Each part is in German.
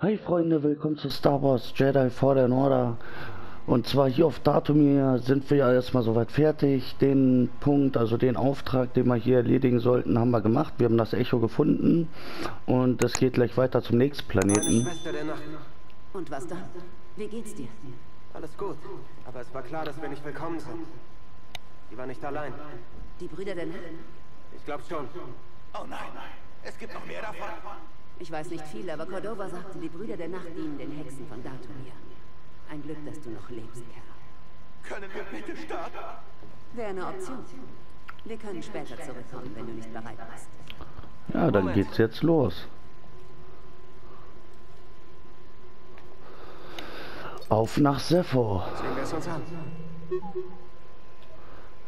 Hi Freunde, willkommen zu Star Wars Jedi Fallen Order. Und zwar hier auf Dathomir sind wir ja erstmal soweit fertig. Den Punkt, also den Auftrag, den wir hier erledigen sollten, haben wir gemacht. Wir haben das Echo gefunden und es geht gleich weiter zum nächsten Planeten. Und was dann? Wie geht's dir? Alles gut, aber es war klar, dass wir nicht willkommen sind. Die war nicht allein. Die Brüder denn? Ich glaube schon. Oh nein, es gibt noch mehr davon. Ich weiß nicht viel, aber Cordova sagte, die Brüder der Nacht dienen den Hexen von Dathomir. Ein Glück, dass du noch lebst, Kerl. Können wir bitte starten? Wäre eine Option. Wir können später zurückkommen, wenn du nicht bereit bist. Ja, dann geht's jetzt los. Auf nach Zeffo. Sehen wir es uns an.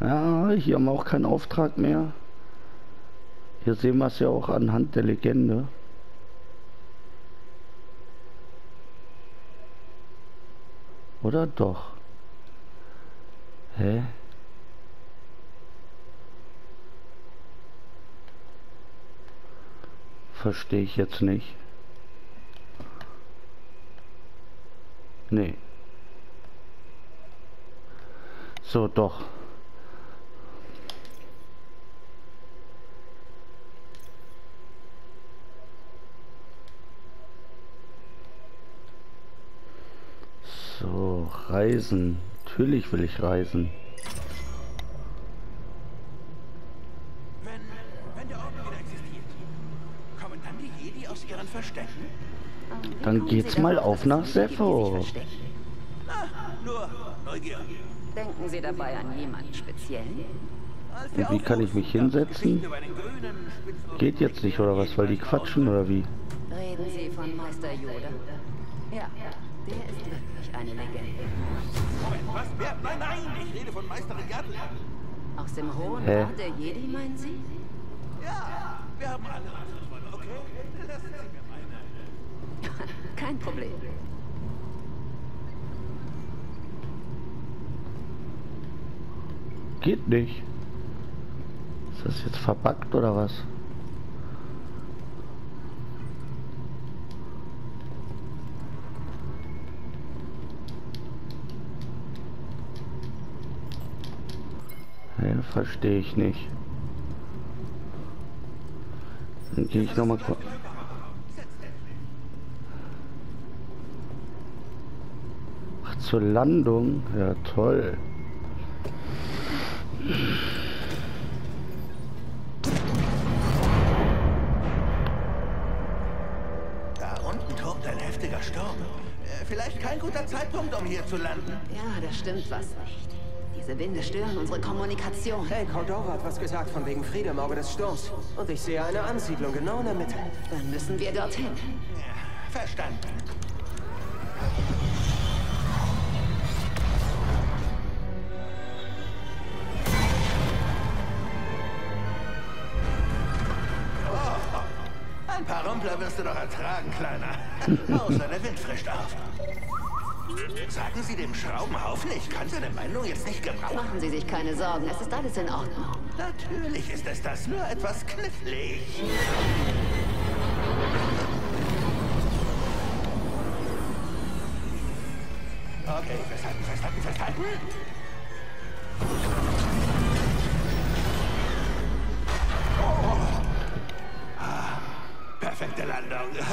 Ja, hier haben wir auch keinen Auftrag mehr. Hier sehen wir es ja auch anhand der Legende. Oder doch? Hä? Verstehe ich jetzt nicht. Nee. So, doch. So, reisen. Natürlich will ich reisen. Wenn der Ort wieder existiert, kommen dann die Jedi aus ihren Verstecken? Dann geht's mal auf nach Zeffo. Nur Neugier. Denken Sie dabei an jemanden speziellen? Und wie kann ich mich hinsetzen? Geht jetzt nicht, oder was? Weil die quatschen, oder wie? Reden Sie von Meister Yoda? Ja, der ist wirklich eine Legende. Moment, was? Wer? Nein, nein, ich rede von Meisterin Gadel. Aus dem hohen Rat der Jedi, meinen Sie? Ja, wir haben alle andere, okay? Lassen Sie mir meine. Kein Problem. Geht nicht. Ist das jetzt verbuggt oder was? Verstehe ich nicht. Dann gehe ich nochmal. Ach, zur Landung? Ja, toll. Da unten tobt ein heftiger Sturm. Vielleicht kein guter Zeitpunkt, um hier zu landen. Ja, da stimmt was nicht. Diese Winde stören unsere Kommunikation. Hey, Cordova hat was gesagt von wegen Frieden im Auge des Sturms. Und ich sehe eine Ansiedlung genau in der Mitte. Dann müssen wir dorthin. Ja, verstanden. Oh, ein paar Rumpler wirst du doch ertragen, Kleiner. Außer der Wind frischt auf. Sagen Sie dem Schraubenhaufen, ich kann seine Meinung jetzt nicht gebrauchen. Machen Sie sich keine Sorgen, es ist alles in Ordnung. Natürlich ist es das, nur etwas knifflig. Okay, festhalten, festhalten, festhalten. Oh. Ah, perfekte Landung.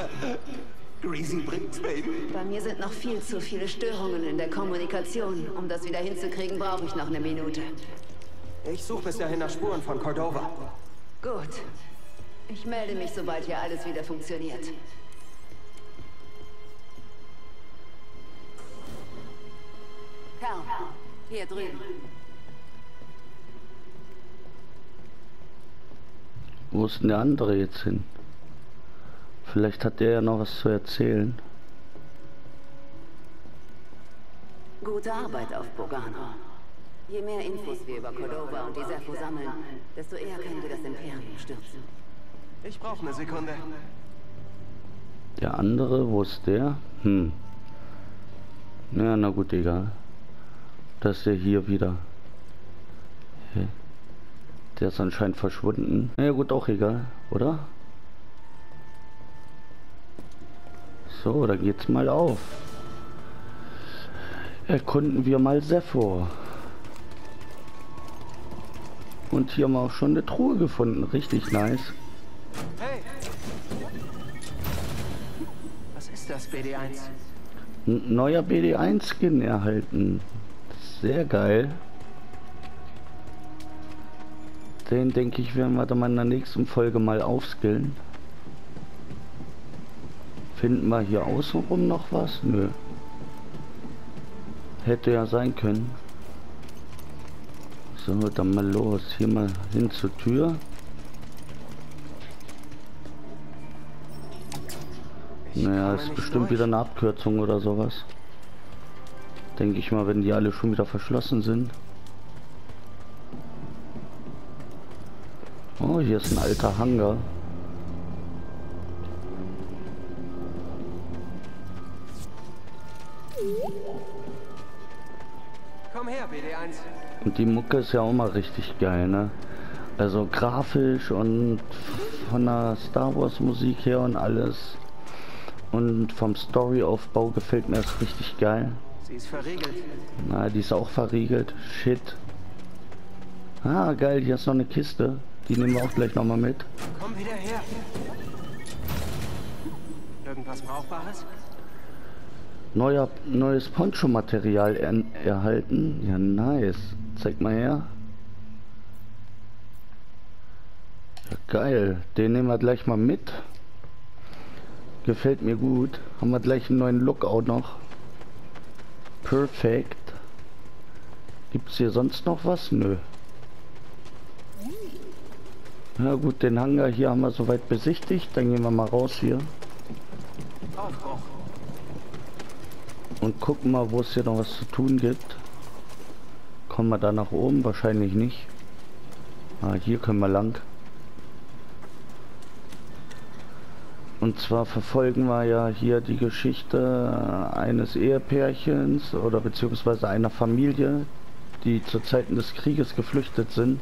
Greasy bringt's, Baby. Bei mir sind noch viel zu viele Störungen in der Kommunikation. Um das wieder hinzukriegen, brauche ich noch eine Minute. Ich suche bis dahin nach Spuren von Cordova. Gut. Ich melde mich, sobald hier alles wieder funktioniert. Karl, hier drüben. Wo ist denn der andere jetzt hin? Vielleicht hat er ja noch was zu erzählen. Gute Arbeit auf Bogano. Je mehr Infos wir über Cordova und die Zeffo sammeln, desto eher können wir das Imperium stürzen. Ich brauche eine Sekunde. Der andere, wo ist der? Hm. Ja, na gut, egal. Das ist ja hier wieder. Der ist anscheinend verschwunden. Na ja, gut, auch egal, oder? So, da geht's mal auf. Erkunden wir mal Zeffo. Und hier haben wir auch schon eine Truhe gefunden. Richtig nice. Hey. Was ist das, BD-1? Ein neuer BD-1-Skin erhalten. Sehr geil. Den, denke ich, werden wir dann mal in der nächsten Folge mal aufskillen. Finden wir hier außenrum noch was? Nö. Hätte ja sein können. So, dann mal los. Hier mal hin zur Tür. Naja, ist bestimmt wieder eine Abkürzung oder sowas. Denke ich mal, wenn die alle schon wieder verschlossen sind. Oh, hier ist ein alter Hangar. Komm her, BD1. Und die Mucke ist ja auch mal richtig geil, ne? Also grafisch und von der Star Wars Musik her und alles. Und vom Storyaufbau gefällt mir das richtig geil. Sie ist verriegelt. Na, die ist auch verriegelt. Shit. Ah, geil, hier ist noch eine Kiste. Die nehmen wir auch gleich nochmal mit. Komm wieder her. Irgendwas Brauchbares? Neues Poncho-Material erhalten. Ja, nice. Zeig mal her. Ja, geil. Den nehmen wir gleich mal mit. Gefällt mir gut. Haben wir gleich einen neuen Lookout noch. Perfekt. Gibt's hier sonst noch was? Nö. Na gut, den Hangar hier haben wir soweit besichtigt. Dann gehen wir mal raus hier. Und gucken mal, wo es hier noch was zu tun gibt. Kommen wir da nach oben? Wahrscheinlich nicht. Ah, hier können wir lang. Und zwar verfolgen wir ja hier die Geschichte eines Ehepärchens oder beziehungsweise einer Familie, die zu Zeiten des Krieges geflüchtet sind.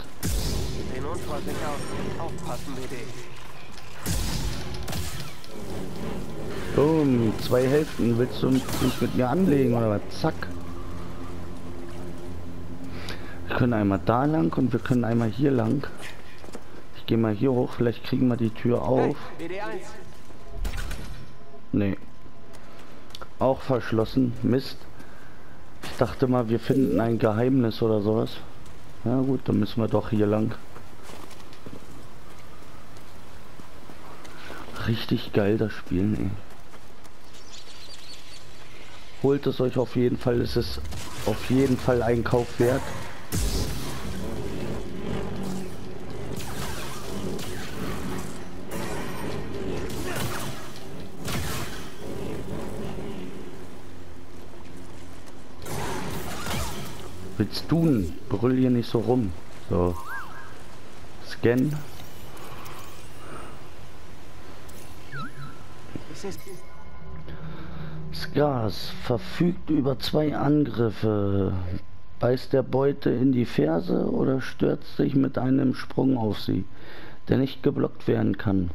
Boom, zwei Hälften. Willst du dich mit mir anlegen oder was? Zack. Wir können einmal da lang und wir können einmal hier lang. Ich gehe mal hier hoch, vielleicht kriegen wir die Tür auf. Nee. Auch verschlossen. Mist. Ich dachte mal, wir finden ein Geheimnis oder sowas. Na gut, dann müssen wir doch hier lang. Richtig geil das Spiel, ey. Holt es euch auf jeden Fall, es ist auf jeden Fall ein Kauf wert. Willst du denn? Brüll hier nicht so rum. So. Scan. Skars verfügt über zwei Angriffe. Beißt der Beute in die Ferse oder stürzt sich mit einem Sprung auf sie, der nicht geblockt werden kann.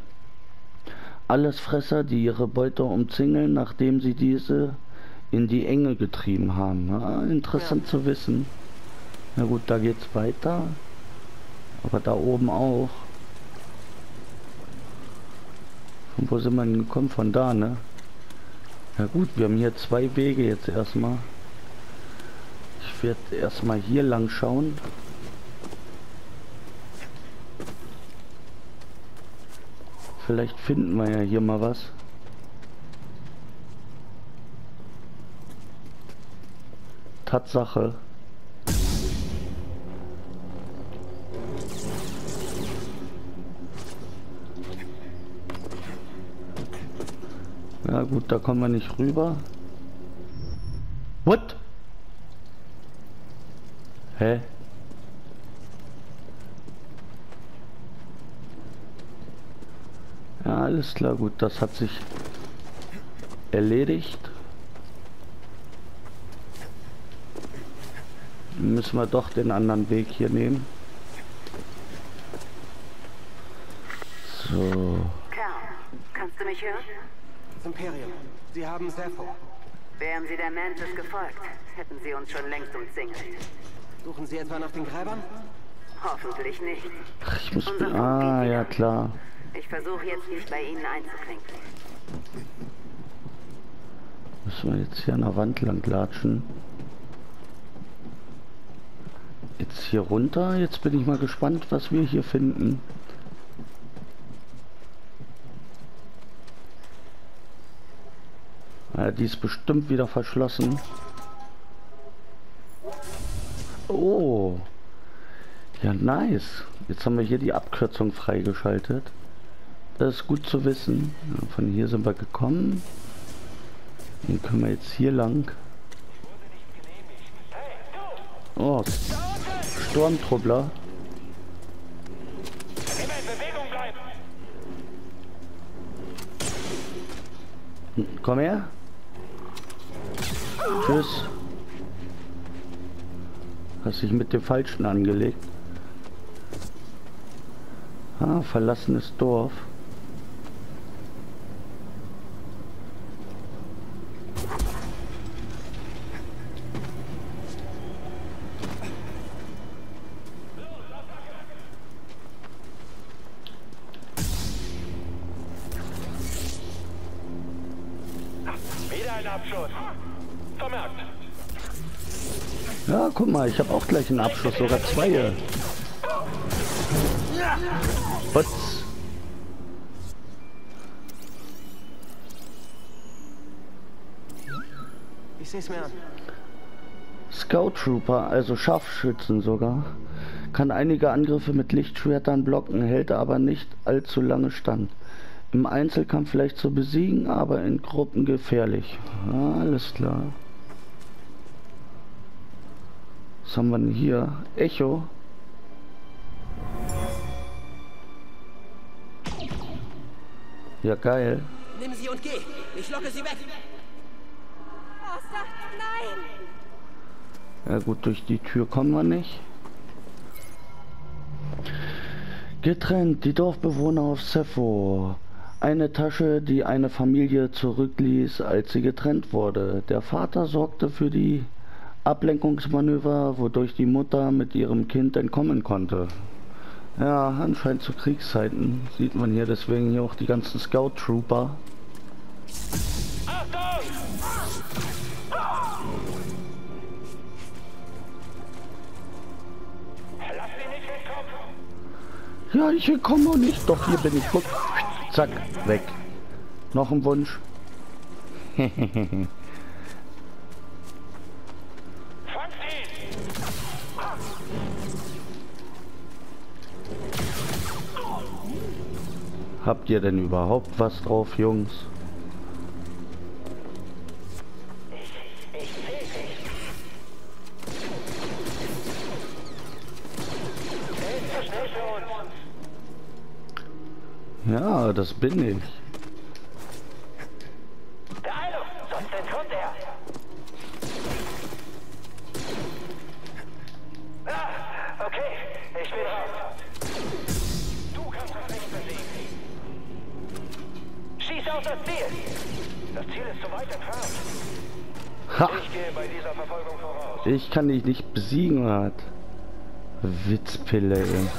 Allesfresser, die ihre Beute umzingeln, nachdem sie diese in die Enge getrieben haben. Ah, interessant zu wissen. Na gut, da geht's weiter. Aber da oben auch. Und wo sind wir denn gekommen? Von da, ne? Ja gut, wir haben hier zwei Wege jetzt erstmal. Ich werde erstmal hier lang schauen. Vielleicht finden wir ja hier mal was. Tatsache. Na gut, da kommen wir nicht rüber. What? Hä? Ja, alles klar, gut, das hat sich erledigt. Müssen wir doch den anderen Weg hier nehmen. So. Kannst du mich hören? Imperium. Sie haben Zeffo. Wären Sie der Mantis gefolgt, hätten Sie uns schon längst umzingelt. Suchen Sie etwa nach den Gräbern? Hoffentlich nicht. Ach, ich muss... Ah, ja klar. Ich versuche jetzt nicht bei Ihnen einzuklinken. Müssen wir jetzt hier an der Wand lang latschen. Jetzt hier runter. Jetzt bin ich mal gespannt, was wir hier finden. Ja, die ist bestimmt wieder verschlossen. Oh. Ja, nice. Jetzt haben wir hier die Abkürzung freigeschaltet. Das ist gut zu wissen. Ja, von hier sind wir gekommen. Dann können wir jetzt hier lang. Oh, Sturmtruppler. Immer in Bewegung bleiben. Komm her. Tschüss. Hast dich mit dem Falschen angelegt. Ah, verlassenes Dorf. Wieder ein Abschuss. Vermerkt. Ja, guck mal, ich habe auch gleich einen Abschuss, sogar zwei. Was? Ich seh's mir an. Scout Trooper, also Scharfschützen sogar, kann einige Angriffe mit Lichtschwertern blocken, hält aber nicht allzu lange stand. Im Einzelkampf leicht zu besiegen, aber in Gruppen gefährlich. Ja, alles klar. Was haben wir denn hier? Echo. Ja, geil. Nimm sie und geh. Ich locke sie weg. Master, nein. Ja gut, durch die Tür kommen wir nicht. Getrennt, die Dorfbewohner auf Zeffo. Eine Tasche, die eine Familie zurückließ, als sie getrennt wurde. Der Vater sorgte für die Ablenkungsmanöver, wodurch die Mutter mit ihrem Kind entkommen konnte. Ja, anscheinend zu Kriegszeiten sieht man hier deswegen hier auch die ganzen Scout Trooper. Ja, ich komme nicht. Doch, hier bin ich. Guck. Zack, weg. Noch ein Wunsch. Habt ihr denn überhaupt was drauf, Jungs? Ja, das bin ich. Ha! Ich kann dich nicht besiegen, hat. Witzpille, ey.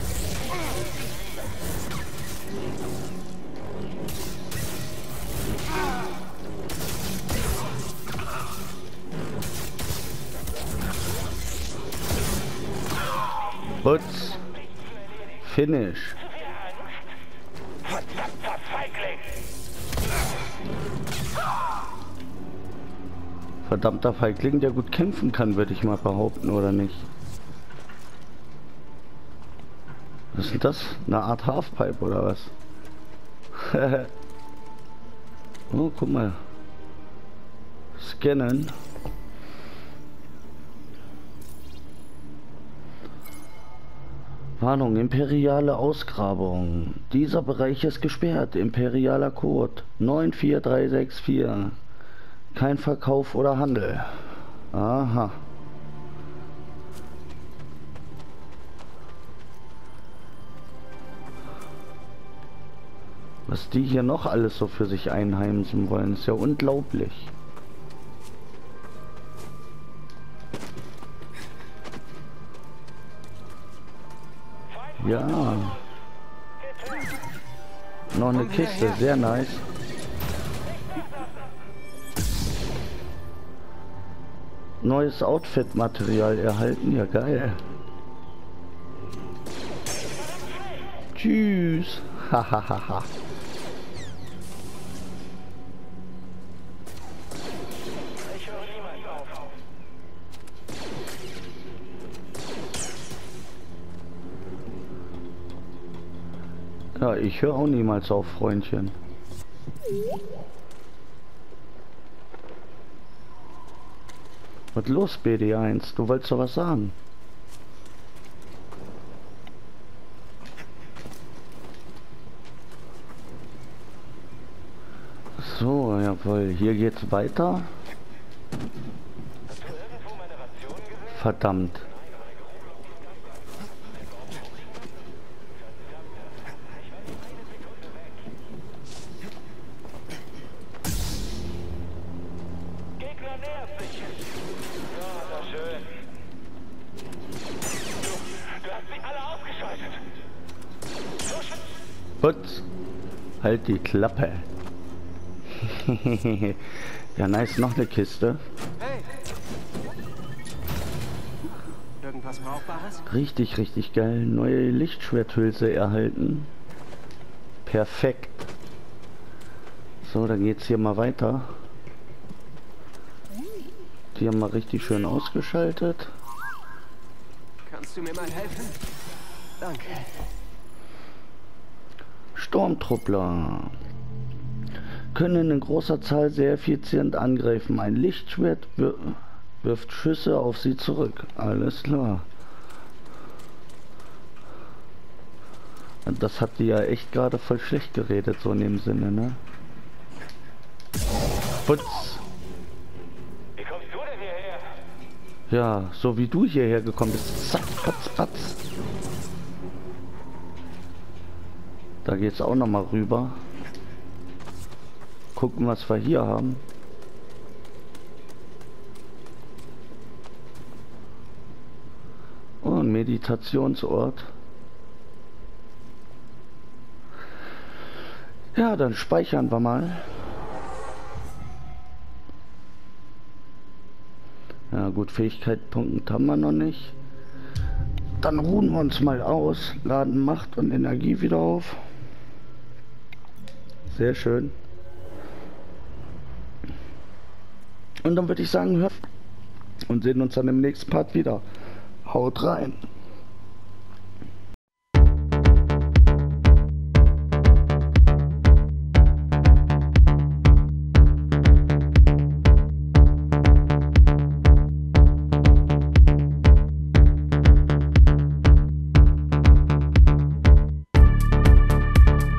Putz. Finish. Verdammter Feigling, der gut kämpfen kann, würde ich mal behaupten, oder nicht? Was ist denn das? Eine Art Halfpipe, oder was? Oh, guck mal. Scannen. Warnung, imperiale Ausgrabung. Dieser Bereich ist gesperrt. Imperialer Code 94364. Kein Verkauf oder Handel. Aha. Was die hier noch alles so für sich einheimsen wollen, ist ja unglaublich. Ja. Noch eine Kiste, sehr nice. Neues Outfit-Material erhalten, ja geil. Tschüss. Hahaha. Ja, ich höre auch niemals auf, Freundchen. Was los, BD-1? Du wolltest doch was sagen. So, jawohl. Hier geht's weiter. Verdammt. Putz, halt die Klappe. Ja, nice, noch eine Kiste. Hey. Irgendwas Brauchbares? Richtig, richtig geil. Neue Lichtschwerthülse erhalten. Perfekt. So, dann geht's hier mal weiter. Die haben mal richtig schön ausgeschaltet. Kannst du mir mal helfen? Danke. Sturmtruppler können in großer Zahl sehr effizient angreifen. Ein Lichtschwert wirft Schüsse auf sie zurück. Alles klar. Und das habt ihr ja echt gerade voll schlecht geredet, so in dem Sinne, ne? Putz. Wie kommst du denn hierher? Ja, so wie du hierher gekommen bist. Zack, patz, patz. Da geht's auch noch mal rüber. Gucken, was wir hier haben. Oh, ein Meditationsort. Ja, dann speichern wir mal. Ja gut, Fähigkeitspunkte haben wir noch nicht. Dann ruhen wir uns mal aus, laden Macht und Energie wieder auf. Sehr schön. Und dann würde ich sagen, hört und sehen uns dann im nächsten Part wieder. Haut rein.